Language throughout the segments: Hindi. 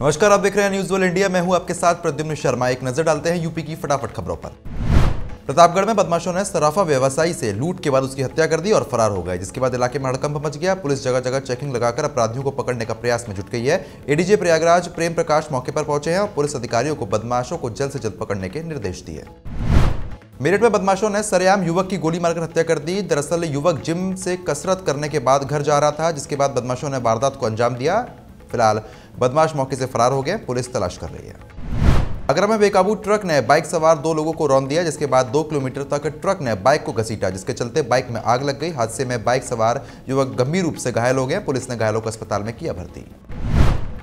नमस्कार, आप देख रहे हैं न्यूज़ वर्ल्ड इंडिया। मैं हूं आपके साथ प्रद्युम्न शर्मा। एक नजर डालते हैं यूपी की फटाफट खबरों पर। प्रतापगढ़ में बदमाशों ने सराफा व्यवसायी से लूट के बाद उसकी हत्या कर दी और फरार हो गए, जिसके बाद इलाके में हड़कंप मच गया। पुलिस जगह जगह चेकिंग लगाकर अपराधियों को पकड़ने का प्रयास में जुट गई है। एडीजी प्रयागराज प्रेम प्रकाश मौके पर पहुंचे हैं और पुलिस अधिकारियों को बदमाशों को जल्द से जल्द पकड़ने के निर्देश दिए। मेरठ में बदमाशों ने सरेआम युवक की गोली मारकर हत्या कर दी। दरअसल युवक जिम से कसरत करने के बाद घर जा रहा था, जिसके बाद बदमाशों ने वारदात को अंजाम दिया। फिलहाल बदमाश मौके से फरार हो गए, पुलिस तलाश कर रही है। आगरा में बेकाबू ट्रक ने बाइक सवार दो लोगों को रौंद दिया, जिसके बाद 2 किलोमीटर तक ट्रक ने बाइक को घसीटा, जिसके चलते बाइक में आग लग गई। हादसे में बाइक सवार युवक गंभीर रूप से घायल हो गए। पुलिस ने घायलों को अस्पताल में किया भर्ती।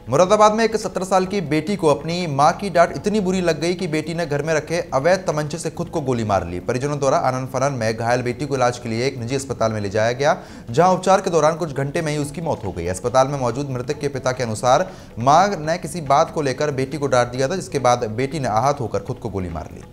मुरादाबाद में एक 17 साल की बेटी को अपनी मां की डांट इतनी बुरी लग गई कि बेटी ने घर में रखे अवैध तमंचे से खुद को गोली मार ली। परिजनों द्वारा आनन फानन में घायल बेटी को इलाज के लिए एक निजी अस्पताल में ले जाया गया, जहां उपचार के दौरान कुछ घंटे में ही उसकी मौत हो गई। अस्पताल में मौजूद मृतक के पिता के अनुसार मां ने किसी बात को लेकर बेटी को डांट दिया था, जिसके बाद बेटी ने आहत होकर खुद को गोली मार ली।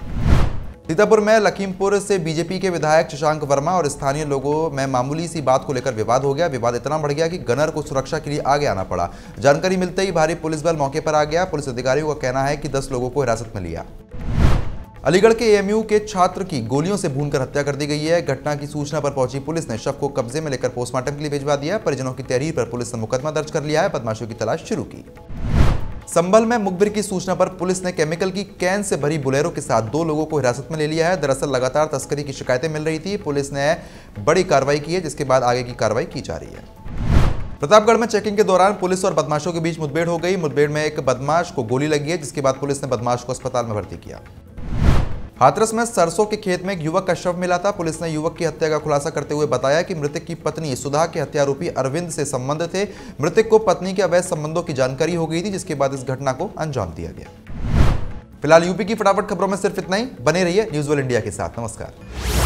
सीतापुर में लखीमपुर से बीजेपी के विधायक शशांक वर्मा और स्थानीय लोगों में मामूली सी बात को लेकर विवाद हो गया। विवाद इतना बढ़ गया कि गनर को सुरक्षा के लिए आगे आना पड़ा। जानकारी मिलते ही भारी पुलिस बल मौके पर आ गया। पुलिस अधिकारियों का कहना है कि 10 लोगों को हिरासत में लिया। अलीगढ़ के एएमयू के छात्र की गोलियों से भूनकर हत्या कर दी गई है। घटना की सूचना पर पहुंची पुलिस ने शव को कब्जे में लेकर पोस्टमार्टम के लिए भिजवा दिया। परिजनों की तहरीर पर पुलिस ने मुकदमा दर्ज कर लिया है। बदमाशों की तलाश शुरू की। संभल में मुखबिर की सूचना पर पुलिस ने केमिकल की कैन से भरी बोलेरो के साथ 2 लोगों को हिरासत में ले लिया है। दरअसल लगातार तस्करी की शिकायतें मिल रही थी। पुलिस ने बड़ी कार्रवाई की है, जिसके बाद आगे की कार्रवाई की जा रही है। प्रतापगढ़ में चेकिंग के दौरान पुलिस और बदमाशों के बीच मुठभेड़ हो गई। मुठभेड़ में एक बदमाश को गोली लगी है, जिसके बाद पुलिस ने बदमाश को अस्पताल में भर्ती किया। हाथरस में सरसों के खेत में एक युवक का शव मिला था। पुलिस ने युवक की हत्या का खुलासा करते हुए बताया कि मृतक की पत्नी सुधा के हत्यारोपी अरविंद से संबंध थे। मृतक को पत्नी के अवैध संबंधों की जानकारी हो गई थी, जिसके बाद इस घटना को अंजाम दिया गया। फिलहाल यूपी की फटाफट खबरों में सिर्फ इतना ही। बने रहिए न्यूज़ वर्ल्ड इंडिया के साथ। नमस्कार।